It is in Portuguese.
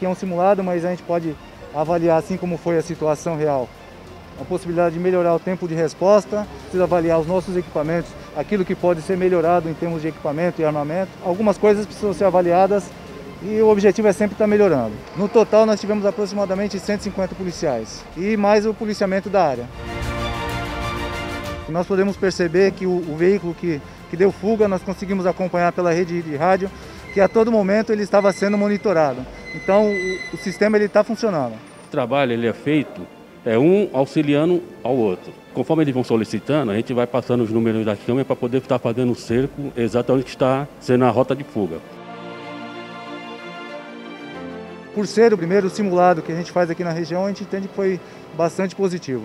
aqui é um simulado, mas a gente pode avaliar assim como foi a situação real. A possibilidade de melhorar o tempo de resposta, precisa avaliar os nossos equipamentos, aquilo que pode ser melhorado em termos de equipamento e armamento. Algumas coisas precisam ser avaliadas e o objetivo é sempre estar melhorando. No total, nós tivemos aproximadamente 150 policiais e mais o policiamento da área. Nós podemos perceber que o veículo que deu fuga, nós conseguimos acompanhar pela rede de rádio, que a todo momento ele estava sendo monitorado. Então, o sistema está funcionando. O trabalho ele é feito um auxiliando ao outro. Conforme eles vão solicitando, a gente vai passando os números das câmeras para poder estar fazendo o cerco exatamente que está sendo a rota de fuga. Por ser o primeiro simulado que a gente faz aqui na região, a gente entende que foi bastante positivo.